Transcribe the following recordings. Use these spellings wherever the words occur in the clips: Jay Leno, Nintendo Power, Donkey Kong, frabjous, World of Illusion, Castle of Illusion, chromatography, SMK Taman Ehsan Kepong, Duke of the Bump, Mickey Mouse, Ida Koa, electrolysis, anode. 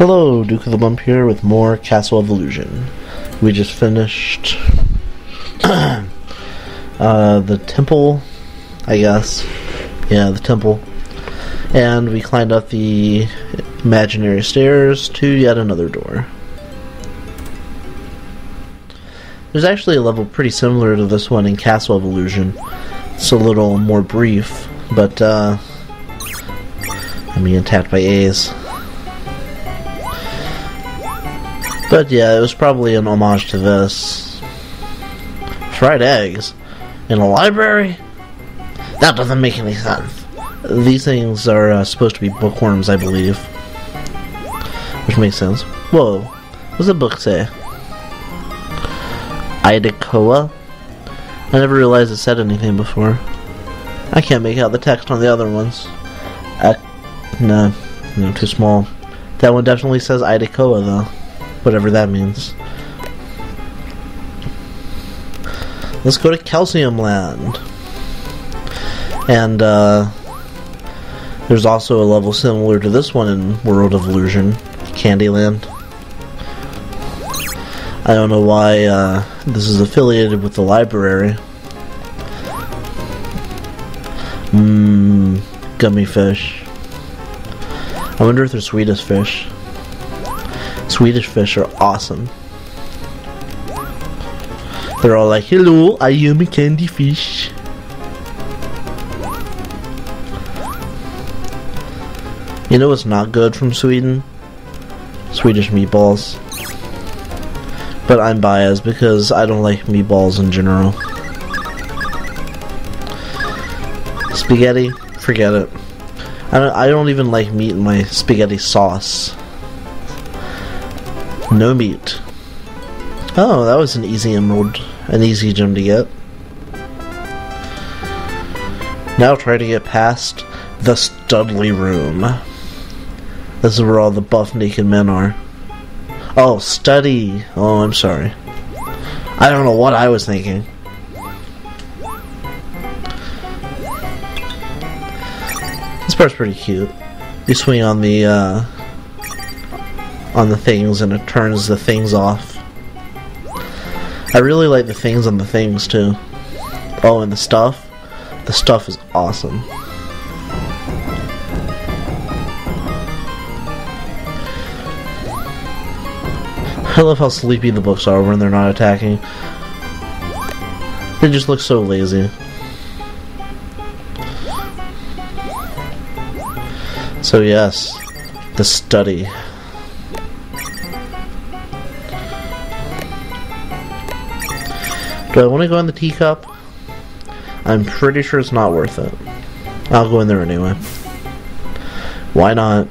Hello, Duke of the Bump here with more Castle of Illusion. We just finished the temple, I guess. Yeah, the temple. And we climbed up the imaginary stairs to yet another door. There's actually a level pretty similar to this one in Castle of Illusion. It's a little more brief, but I'm being attacked by A's. But yeah, it was probably an homage to this. Fried eggs? In a library? That doesn't make any sense. These things are supposed to be bookworms, I believe. Which makes sense. Whoa, what's the book say? Ida Koa? I never realized it said anything before. I can't make out the text on the other ones. No, too small. That one definitely says Ida Koa though. Whatever that means. Let's go to Calcium Land. And there's also a level similar to this one in World of Illusion, Candyland. I don't know why this is affiliated with the library. Gummy fish. I wonder if they're Swedish fish. Swedish fish are awesome. They're all like, hello, I am a candy fish. You know what's not good from Sweden? Swedish meatballs. But I'm biased because I don't like meatballs in general. Spaghetti? Forget it. I don't even like meat in my spaghetti sauce. No meat. Oh, that was an easy emerald. An easy gem to get. Now try to get past the studly room. This is where all the buff naked men are. Oh, study. Oh, I'm sorry. I don't know what I was thinking. This part's pretty cute. You swing on the things and it turns the things off. I really like the things on the things too. Oh, and the stuff? The stuff is awesome. I love how sleepy the books are when they're not attacking. They just look so lazy. So yes, the study. Do I want to go in the teacup? I'm pretty sure it's not worth it. I'll go in there anyway. Why not?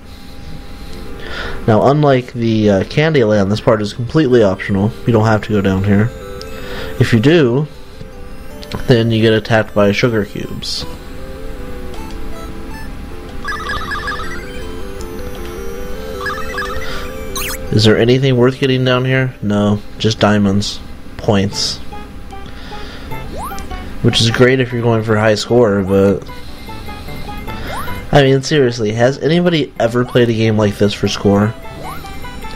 Now, unlike the Candy Land, this part is completely optional. You don't have to go down here. If you do, then you get attacked by sugar cubes. Is there anything worth getting down here? No, just diamonds. Points. Which is great if you're going for a high score, but I mean, seriously, has anybody ever played a game like this for score?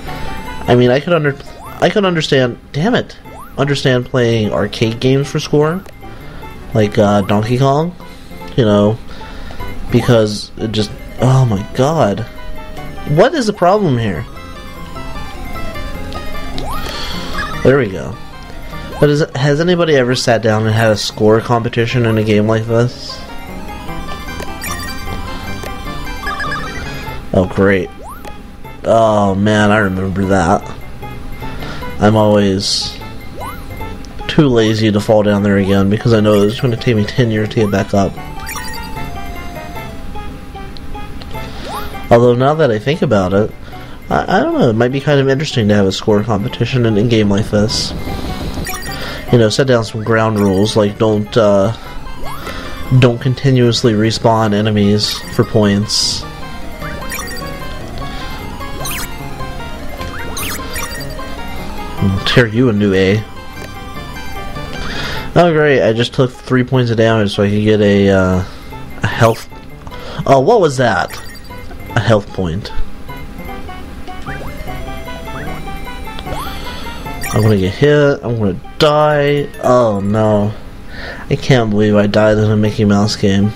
I mean, I could understand playing arcade games for score, like Donkey Kong, you know, because it just, oh my god, what is the problem here? There we go. But has anybody ever sat down and had a score competition in a game like this? Oh, great. Oh, man, I remember that. I'm always too lazy to fall down there again because I know it's going to take me 10 years to get back up. Although, now that I think about it, I don't know, it might be kind of interesting to have a score competition in a game like this. You know, set down some ground rules, like don't continuously respawn enemies for points. I'll tear you a new A. Oh great, I just took 3 points of damage so I could get a health... Oh, what was that? A health point. I'm gonna get hit, I'm gonna die. Oh no. I can't believe I died in a Mickey Mouse game.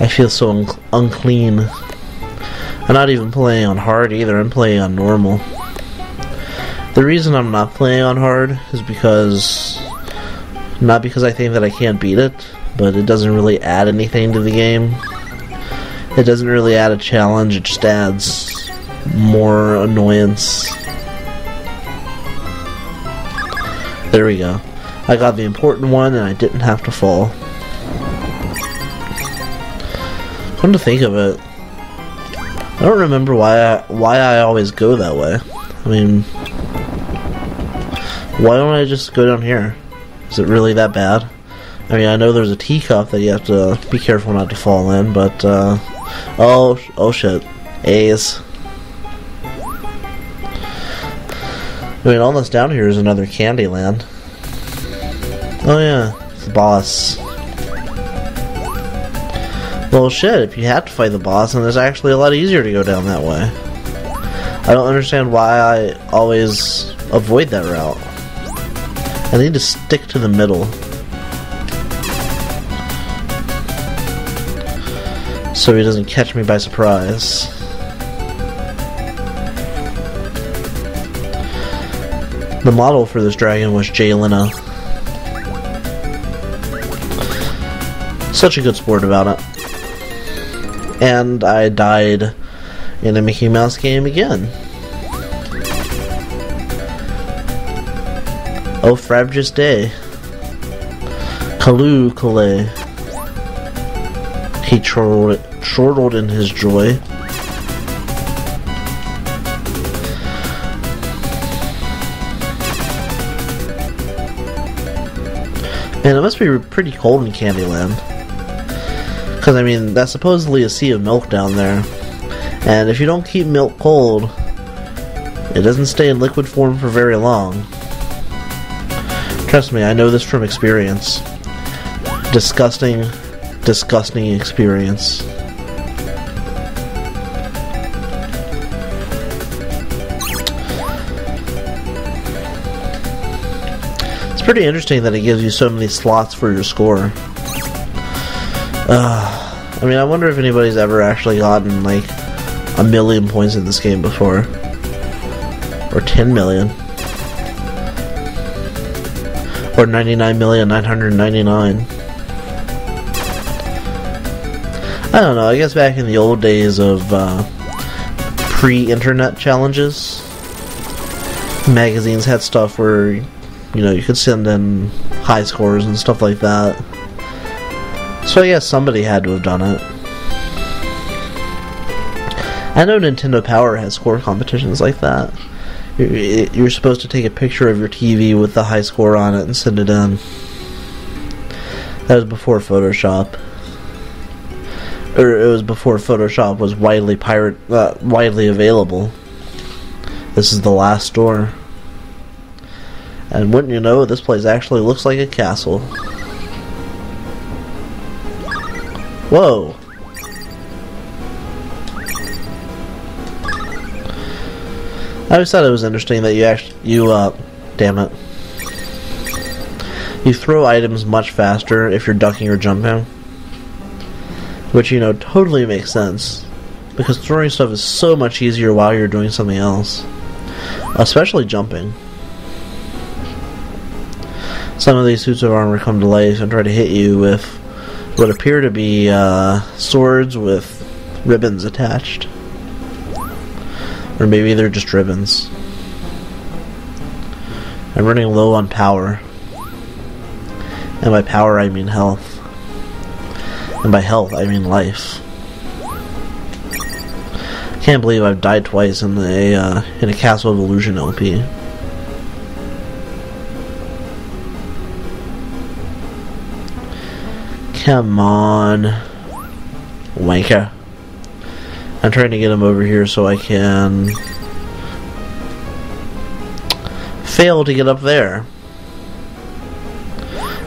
I feel so unclean. I'm not even playing on hard either, I'm playing on normal. The reason I'm not playing on hard is because... not because I think that I can't beat it, but it doesn't really add anything to the game. It doesn't really add a challenge, it just adds more annoyance. There we go. I got the important one and I didn't have to fall. Come to think of it, I don't remember why I always go that way. I mean, why don't I just go down here? Is it really that bad? I mean, I know there's a teacup that you have to be careful not to fall in, but oh shit, A's. I mean, all that's down here is another Candyland. Oh yeah, it's the boss. Well shit, if you had to fight the boss, then it's actually a lot easier to go down that way. I don't understand why I always avoid that route. I need to stick to the middle. So he doesn't catch me by surprise. The model for this dragon was Jay Leno. Such a good sport about it. And I died in a Mickey Mouse game again. Oh, frabjous day. Kalu Kale. He chortled in his joy. Man, it must be pretty cold in Candyland. Because, I mean, that's supposedly a sea of milk down there. And if you don't keep milk cold, it doesn't stay in liquid form for very long. Trust me, I know this from experience. Disgusting, disgusting experience. It's pretty interesting that it gives you so many slots for your score. I mean, I wonder if anybody's ever actually gotten like 1 million points in this game before. Or 10 million. Or 99,999,000. I don't know, I guess back in the old days of pre-internet challenges, magazines had stuff where, you know, you could send in high scores and stuff like that. So I guess somebody had to have done it. I know Nintendo Power has score competitions like that. You're supposed to take a picture of your TV with the high score on it and send it in. That was before Photoshop. Or it was before Photoshop was widely available. This is the last door. And wouldn't you know, this place actually looks like a castle. Whoa! I always thought it was interesting that you actually, damn it. You throw items much faster if you're ducking or jumping. Which, you know, totally makes sense. Because throwing stuff is so much easier while you're doing something else. Especially jumping. Some of these suits of armor come to life and try to hit you with what appear to be swords with ribbons attached. Or maybe they're just ribbons. I'm running low on power. And by power I mean health. And by health I mean life. Can't believe I've died twice in a Castle of Illusion LP. Come on, wanker. I'm trying to get him over here so I can fail to get up there.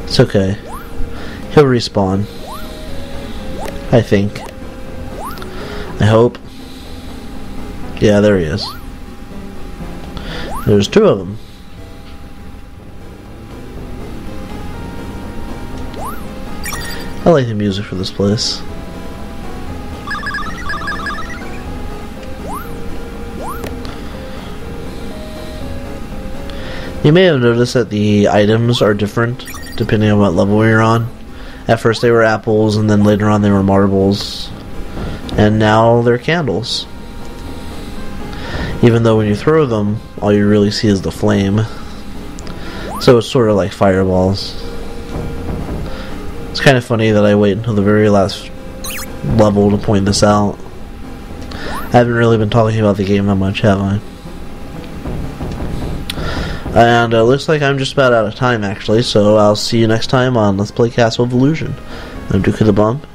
It's okay. He'll respawn. I think. I hope. Yeah, there he is. There's two of them. I like the music for this place. You may have noticed that the items are different depending on what level you're on. At first they were apples, and then later on they were marbles, and now they're candles. Even though when you throw them, all you really see is the flame. So it's sort of like fireballs. It's kind of funny that I wait until the very last level to point this out. I haven't really been talking about the game that much, have I? And it looks like I'm just about out of time, actually, so I'll see you next time on Let's Play Castle of Illusion. I'm Duke of the Bump,